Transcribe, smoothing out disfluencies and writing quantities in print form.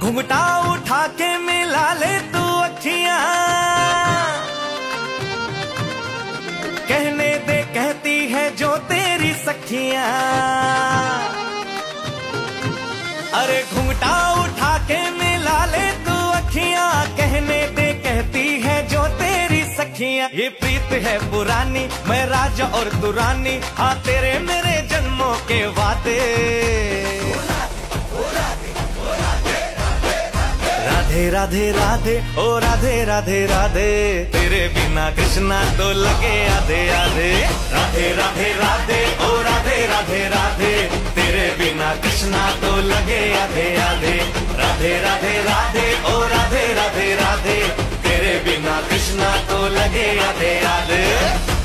घुंघटा उठा के मिला ले तू अखियां, कहने दे कहती है जो तेरी सखियां। अरे घुंघटा उठा के मिला ले तू अखियां, कहने दे कहती है जो तेरी सखियां। ये प्रीत है पुरानी, मैं राजा और तू रानी, हाँ तेरे मेरे जन्मों के वादे। राधे राधे राधे ओ राधे राधे राधे, तेरे बिना कृष्णा तो लगे आधे आधे। राधे राधे राधे ओ राधे राधे राधे, तेरे बिना कृष्णा तो लगे आधे आधे। राधे राधे राधे ओ राधे राधे राधे, तेरे बिना कृष्णा तो लगे आधे आधे।